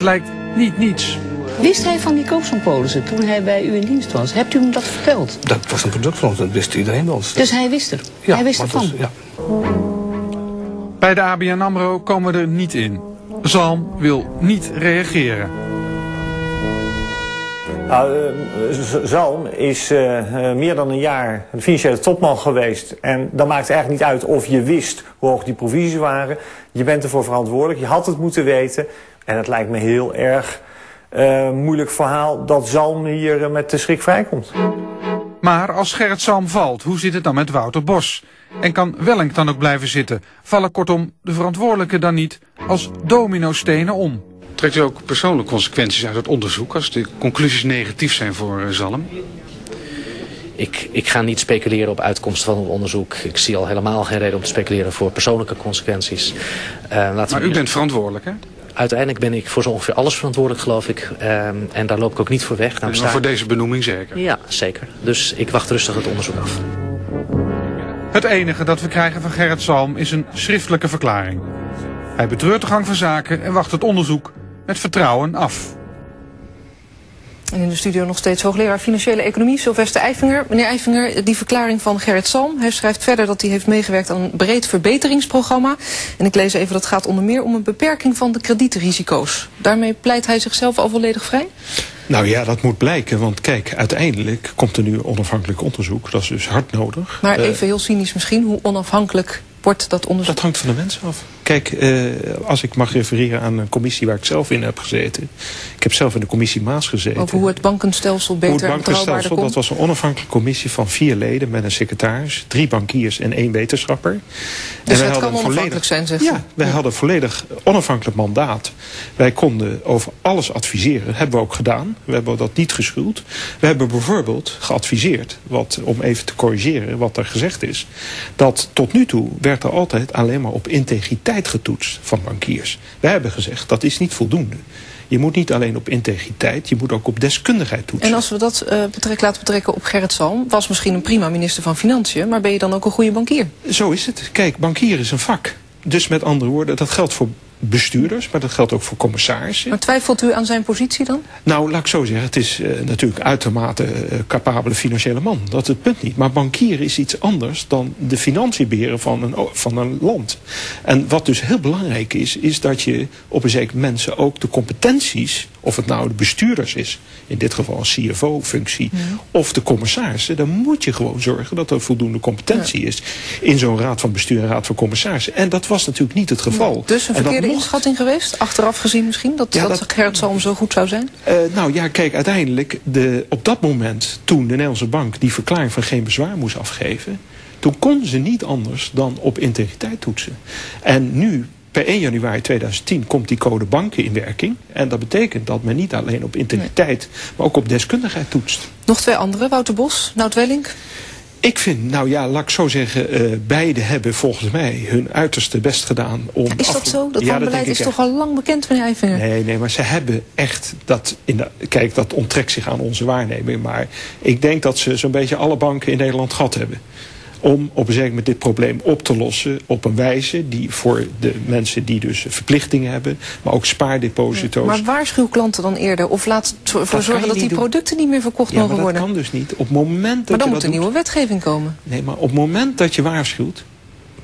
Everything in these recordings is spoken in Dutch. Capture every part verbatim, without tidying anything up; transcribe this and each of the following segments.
Het lijkt niet niets. Wist hij van die koopsompolissen toen hij bij u in dienst was? Hebt u hem dat verteld? Dat was een product van ons, dat wist iedereen bij ons. Dus hij wist er? Ja, hij wist ervan? Is, ja. Bij de A B N AMRO komen we er niet in. Zalm wil niet reageren. Nou, Zalm is uh, meer dan een jaar de financiële topman geweest. En dan maakt het eigenlijk niet uit of je wist hoe hoog die provisies waren. Je bent ervoor verantwoordelijk, je had het moeten weten. En het lijkt me heel erg uh, moeilijk verhaal dat Zalm hier uh, met de schrik vrijkomt. Maar als Gerrit Zalm valt, hoe zit het dan met Wouter Bos? En kan Wellink dan ook blijven zitten? Vallen kortom de verantwoordelijken dan niet als dominostenen om? Trekt u ook persoonlijke consequenties uit het onderzoek als de conclusies negatief zijn voor Zalm? Ik, ik ga niet speculeren op uitkomsten van het onderzoek. Ik zie al helemaal geen reden om te speculeren voor persoonlijke consequenties. Uh, laten maar u eerst... bent verantwoordelijk, hè? Uiteindelijk ben ik voor zo ongeveer alles verantwoordelijk, geloof ik. Um, en daar loop ik ook niet voor weg. Maar voor deze benoeming zeker? Ja, zeker. Dus ik wacht rustig het onderzoek af. Het enige dat we krijgen van Gerrit Zalm is een schriftelijke verklaring. Hij betreurt de gang van zaken en wacht het onderzoek met vertrouwen af. En in de studio nog steeds hoogleraar Financiële Economie, Sylvester Eijffinger. Meneer Eijffinger, die verklaring van Gerrit Zalm. Hij schrijft verder dat hij heeft meegewerkt aan een breed verbeteringsprogramma. En ik lees even, dat gaat onder meer om een beperking van de kredietrisico's. Daarmee pleit hij zichzelf al volledig vrij? Nou ja, dat moet blijken, want kijk, uiteindelijk komt er nu onafhankelijk onderzoek. Dat is dus hard nodig. Maar even heel cynisch misschien, hoe onafhankelijk wordt dat onderzoek? Dat hangt van de mensen af. Kijk, eh, als ik mag refereren aan een commissie waar ik zelf in heb gezeten. Ik heb zelf in de commissie Maas gezeten. Over hoe het bankenstelsel beter hoe het bankenstelsel, komt. Dat was een onafhankelijke commissie van vier leden met een secretaris, drie bankiers en één wetenschapper. Dus en dat kan onafhankelijk volledig, zijn, zegt Ja, wij ja. hadden volledig onafhankelijk mandaat. Wij konden over alles adviseren. Dat hebben we ook gedaan. We hebben dat niet geschuwd. We hebben bijvoorbeeld geadviseerd, wat, om even te corrigeren wat er gezegd is, dat tot nu toe werd er altijd alleen maar op integriteit getoetst van bankiers. Wij hebben gezegd, dat is niet voldoende. Je moet niet alleen op integriteit, je moet ook op deskundigheid toetsen. En als we dat uh, betrek, laten betrekken op Gerrit Zalm, was misschien een prima minister van Financiën, maar ben je dan ook een goede bankier? Zo is het. Kijk, bankier is een vak. Dus met andere woorden, dat geldt voor bestuurders, maar dat geldt ook voor commissarissen. Maar twijfelt u aan zijn positie dan? Nou, laat ik zo zeggen, het is uh, natuurlijk uitermate uh, capabele financiële man. Dat is het punt niet. Maar bankieren is iets anders dan de financiën beheren van een, van een land. En wat dus heel belangrijk is, is dat je op een zeker moment ook de competenties, of het nou de bestuurders is, in dit geval een C F O-functie, ja. of de commissarissen, dan moet je gewoon zorgen dat er voldoende competentie ja. is in zo'n raad van bestuur en raad van commissarissen. En dat was natuurlijk niet het geval. Ja, dus een verkeerde inschatting geweest, achteraf gezien misschien, dat, ja, dat, dat Gerrit Zalm zo goed zou zijn? Uh, nou ja, kijk, uiteindelijk, de, op dat moment, toen de Nederlandse Bank die verklaring van geen bezwaar moest afgeven, toen kon ze niet anders dan op integriteit toetsen. En nu, per één januari tweeduizend tien, komt die code banken in werking. En dat betekent dat men niet alleen op integriteit, nee. maar ook op deskundigheid toetst. Nog twee andere, Wouter Bos, Noud Wellink. Ik vind, nou ja, laat ik zo zeggen, uh, beide hebben volgens mij hun uiterste best gedaan om... Is dat afge... zo? Dat ja, wanbeleid is echt toch al lang bekend, meneer Eijffinger? Nee, nee, maar ze hebben echt dat... In de... Kijk, dat onttrekt zich aan onze waarneming, maar ik denk dat ze zo'n beetje alle banken in Nederland gehad hebben. Om op een zeker moment dit probleem op te lossen op een wijze die voor de mensen die dus verplichtingen hebben, maar ook spaardeposito's. Ja, maar waarschuw klanten dan eerder of laat ervoor zorgen dat die doen. producten niet meer verkocht ja, mogen maar dat worden. Dat kan dus niet. Op moment dat maar dan je moet dat een doet, nieuwe wetgeving komen. Nee, maar op het moment dat je waarschuwt,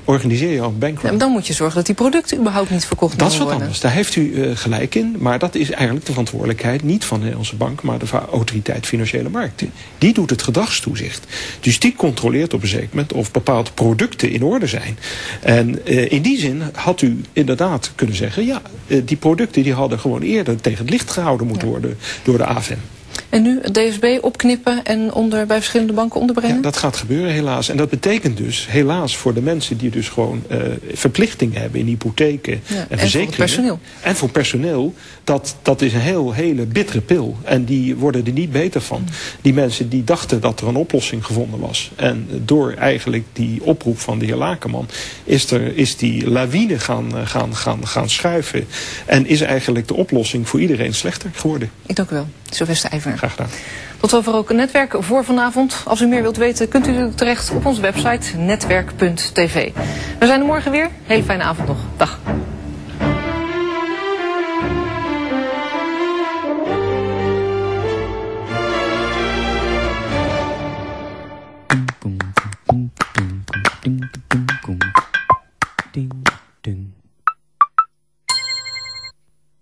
organiseer je al een bankrun. Ja, dan moet je zorgen dat die producten überhaupt niet verkocht dat worden. Dat is wat anders. Daar heeft u uh, gelijk in. Maar dat is eigenlijk de verantwoordelijkheid niet van de Nederlandse Bank, maar de Autoriteit Financiële Markten. Die doet het gedragstoezicht. Dus die controleert op een zeker moment of bepaalde producten in orde zijn. En uh, in die zin had u inderdaad kunnen zeggen, ja, uh, die producten die hadden gewoon eerder tegen het licht gehouden moeten ja. worden door de A F M. En nu het D S B opknippen en onder, bij verschillende banken onderbrengen? Ja, dat gaat gebeuren helaas. En dat betekent dus helaas voor de mensen die dus gewoon uh, verplichtingen hebben in hypotheken ja, en verzekeringen. En voor personeel. En voor personeel, dat, dat is een heel, hele bittere pil. En die worden er niet beter van. Mm. Die mensen die dachten dat er een oplossing gevonden was. En door eigenlijk die oproep van de heer Lakenman is, er, is die lawine gaan, gaan, gaan, gaan schuiven. En is eigenlijk de oplossing voor iedereen slechter geworden. Ik dank u wel. Sylvester Eijffinger. Graag gedaan. Tot zover ook Netwerk voor vanavond. Als u meer wilt weten, kunt u terecht op onze website netwerk punt tv. We zijn er morgen weer. Hele fijne avond nog. Dag. Ding, ding.